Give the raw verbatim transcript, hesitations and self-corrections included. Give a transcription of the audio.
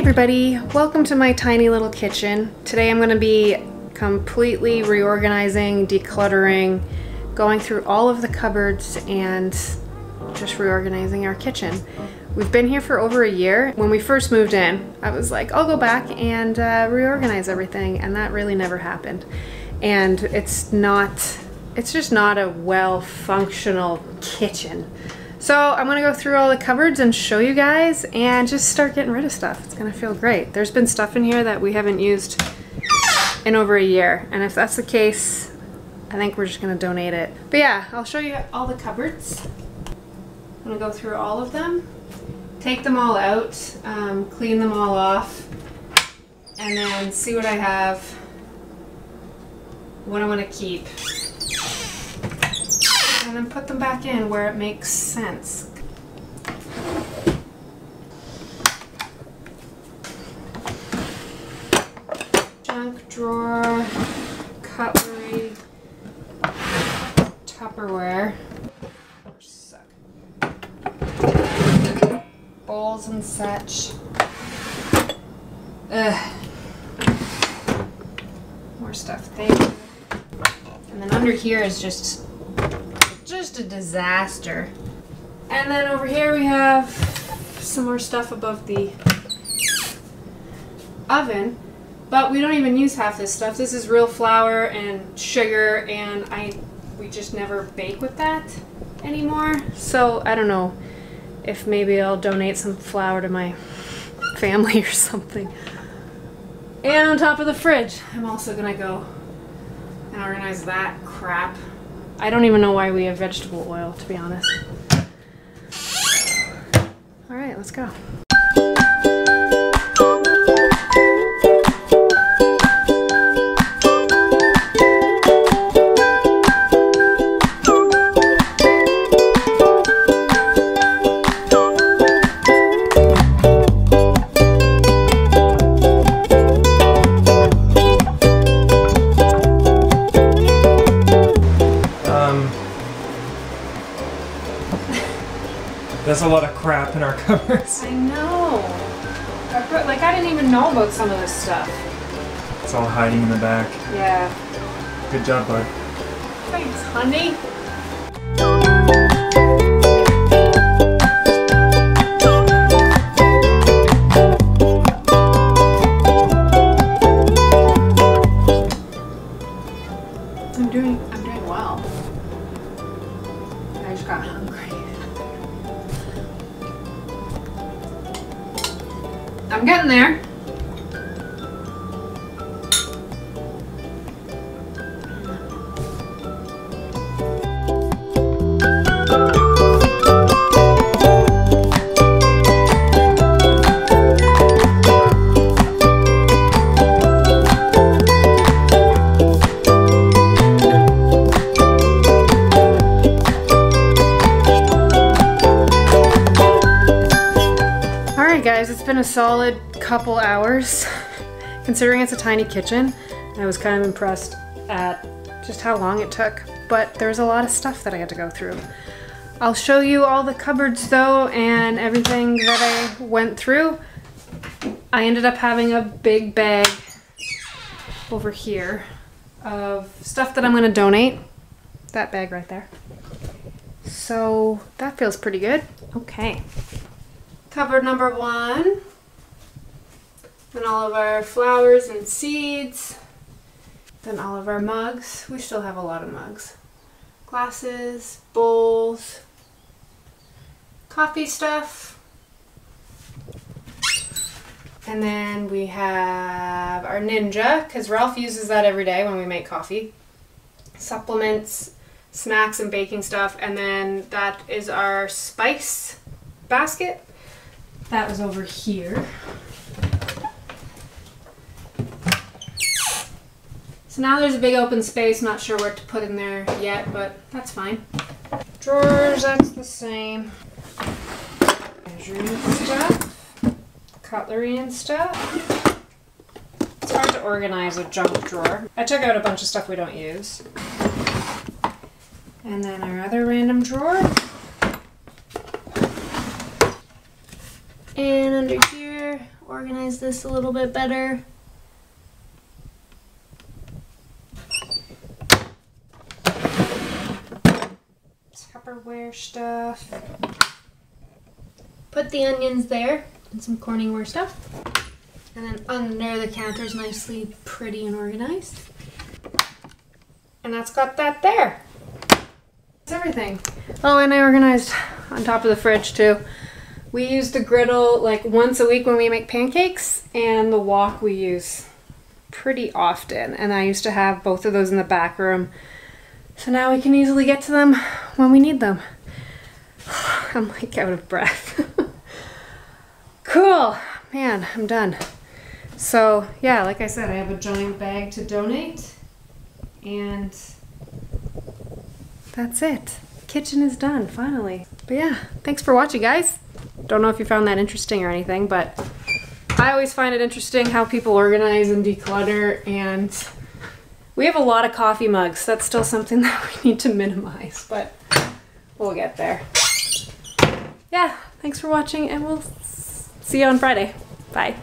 everybody, welcome to my tiny little kitchen. Today I'm going to be completely reorganizing, decluttering, going through all of the cupboards and just reorganizing our kitchen. We've been here for over a year. When we first moved in, I was like, I'll go back and uh, reorganize everything, and that really never happened. And it's not, it's just not a well-functional kitchen. So I'm gonna go through all the cupboards and show you guys and just start getting rid of stuff. It's gonna feel great. There's been stuff in here that we haven't used in over a year. And if that's the case, I think we're just gonna donate it. But yeah, I'll show you all the cupboards. I'm gonna go through all of them, take them all out, um, clean them all off, and then see what I have, what I wanna keep, and then put them back in where it makes sense. Junk drawer, cutlery, Tupperware, suck. Bowls and such. Ugh. More stuff there. And then under here is just just a disaster. And then over here we have some more stuff above the oven, but we don't even use half this stuff. This is real flour and sugar, and I we just never bake with that anymore. So I don't know if maybe I'll donate some flour to my family or something. And on top of the fridge, I'm also gonna go and organize that crap. I don't even know why we have vegetable oil, to be honest. All right, let's go. There's a lot of crap in our cupboards. I know. I put, like, I didn't even know about some of this stuff. It's all hiding in the back. Yeah. Good job, bud. Thanks, honey. I'm doing, I'm doing well. I just got hungry. I'm getting there. It's been a solid couple hours. Considering it's a tiny kitchen, I was kind of impressed at just how long it took, but there was a lot of stuff that I had to go through. I'll show you all the cupboards though and everything that I went through. I ended up having a big bag over here of stuff that I'm going to donate. That bag right there. So that feels pretty good. Okay. Cupboard number one, then all of our flowers and seeds, then all of our mugs. We still have a lot of mugs. Glasses, bowls, coffee stuff. And then we have our Ninja, because Ralph uses that every day when we make coffee. Supplements, snacks and baking stuff, and then that is our spice basket. That was over here. So now there's a big open space, not sure what to put in there yet, but that's fine. Drawers, that's the same. Measuring stuff, cutlery and stuff. It's hard to organize a junk drawer. I took out a bunch of stuff we don't use. And then our other random drawer. And under here, organize this a little bit better. Tupperware stuff. Put the onions there and some Corningware stuff. And then under the counter is nicely pretty and organized. And that's got that there. That's everything. Oh, and I organized on top of the fridge too. We use the griddle like once a week when we make pancakes, and the wok we use pretty often. And I used to have both of those in the back room. So now we can easily get to them when we need them. I'm like out of breath. Cool, man, I'm done. So yeah, like I said, I have a giant bag to donate, and that's it. Kitchen is done, finally. But yeah, thanks for watching, guys. Don't know if you found that interesting or anything, but I always find it interesting how people organize and declutter, and we have a lot of coffee mugs. That's still something that we need to minimize, but we'll get there. Yeah, thanks for watching, and we'll see you on Friday. Bye.